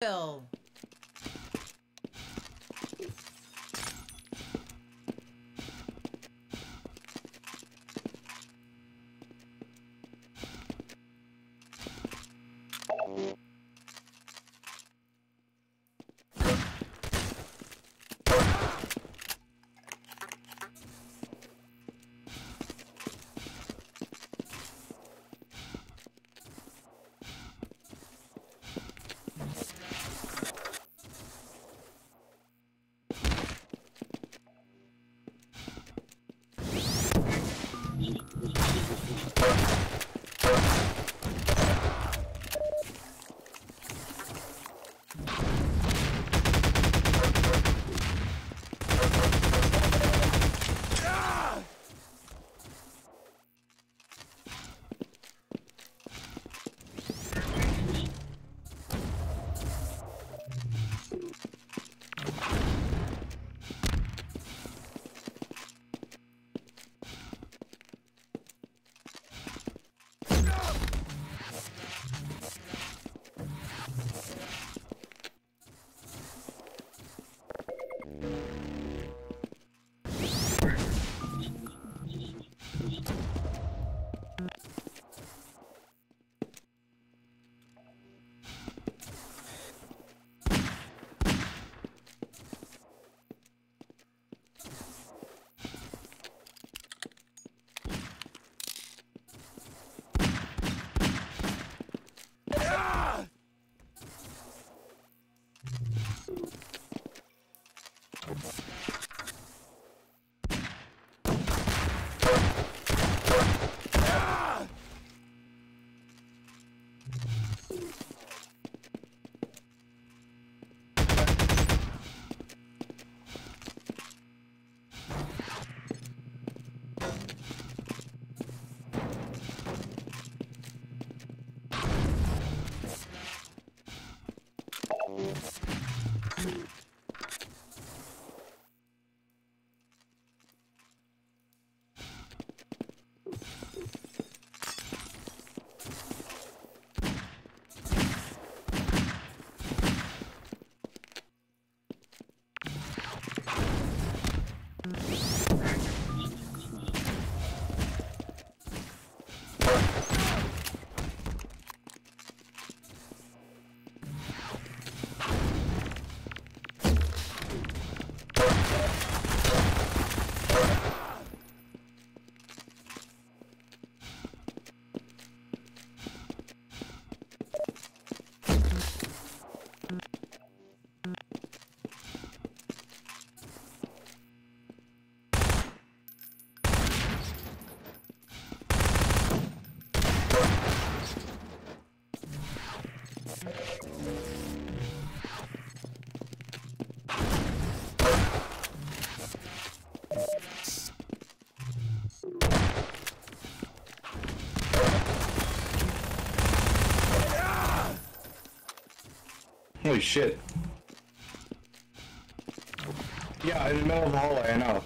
Bill. Holy shit. Yeah, in the middle of the hallway, I know.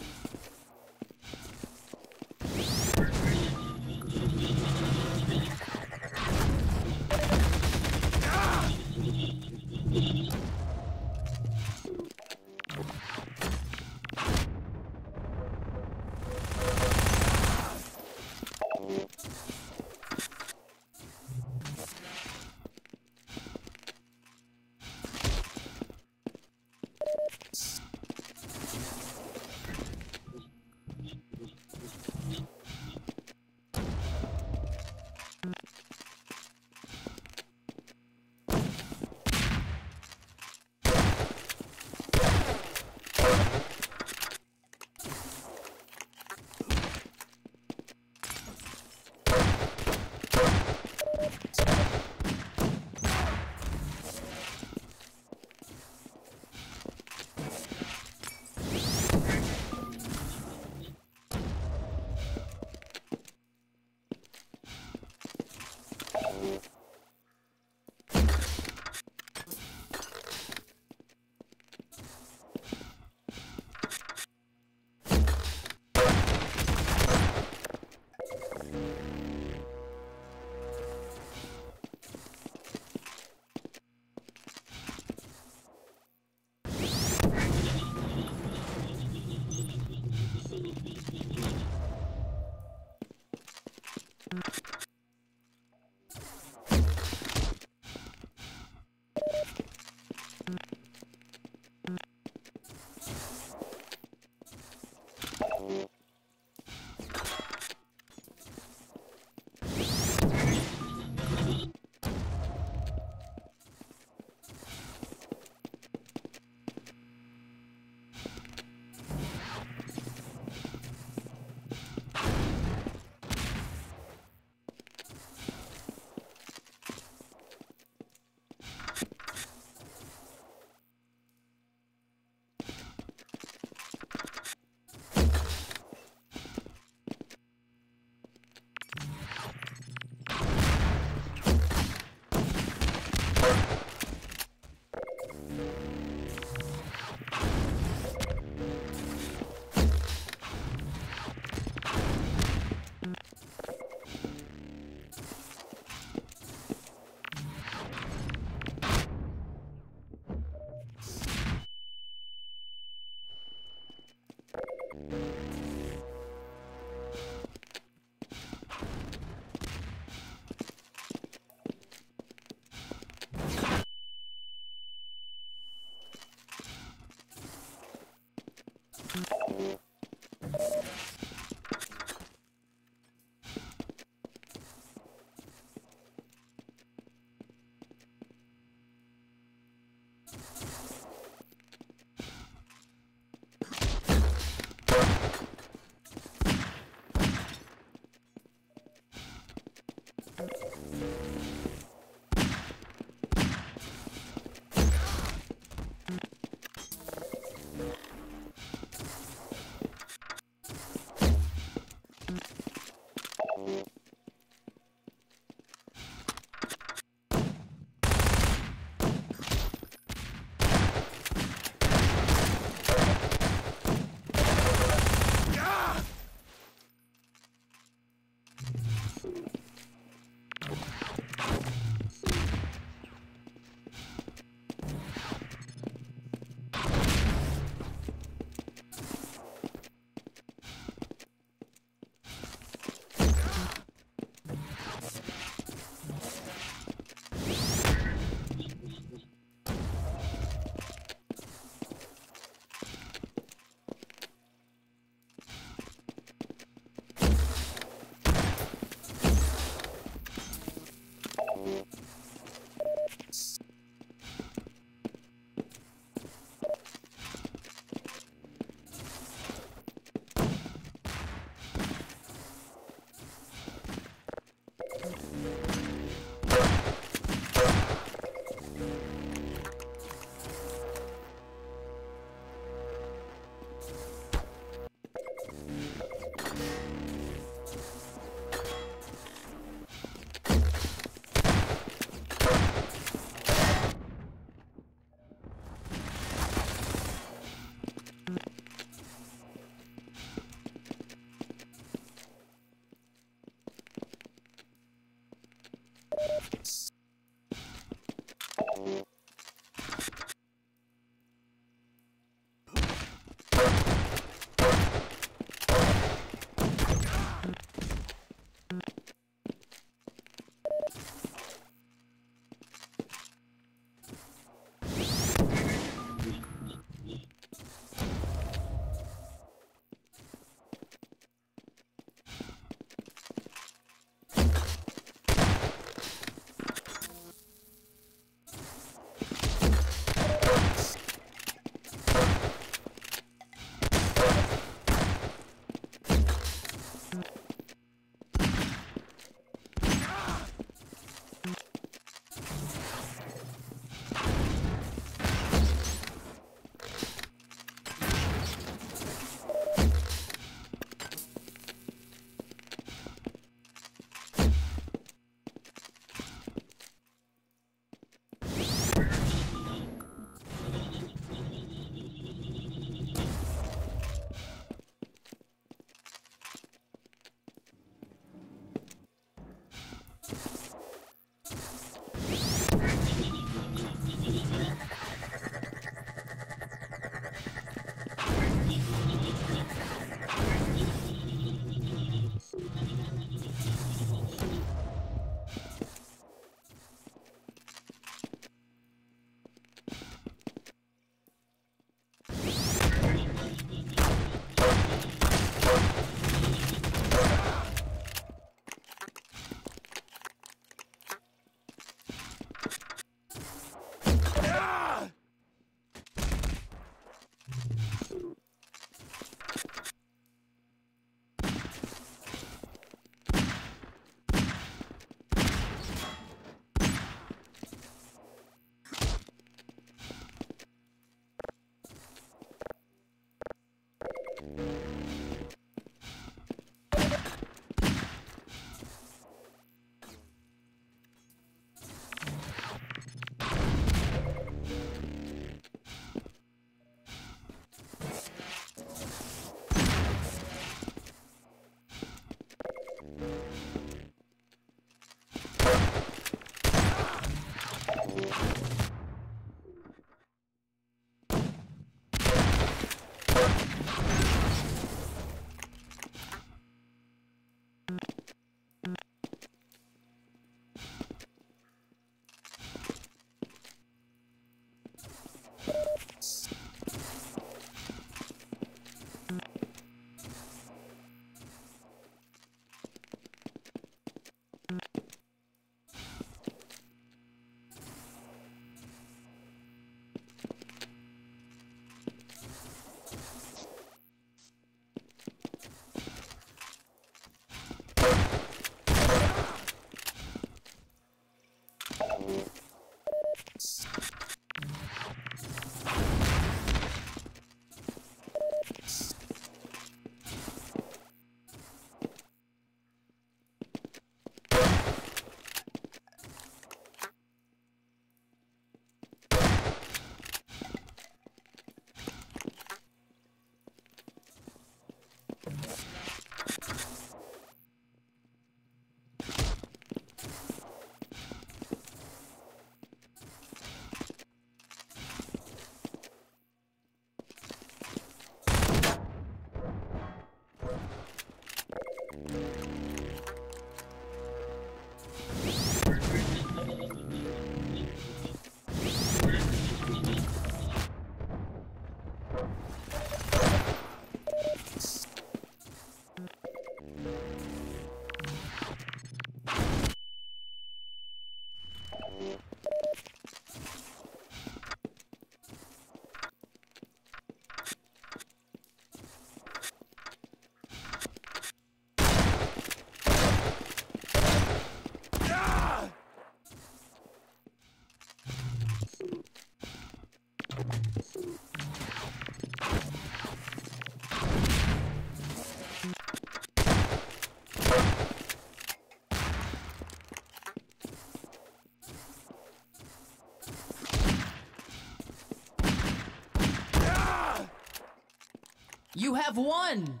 You have won!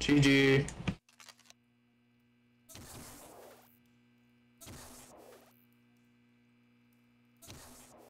GG.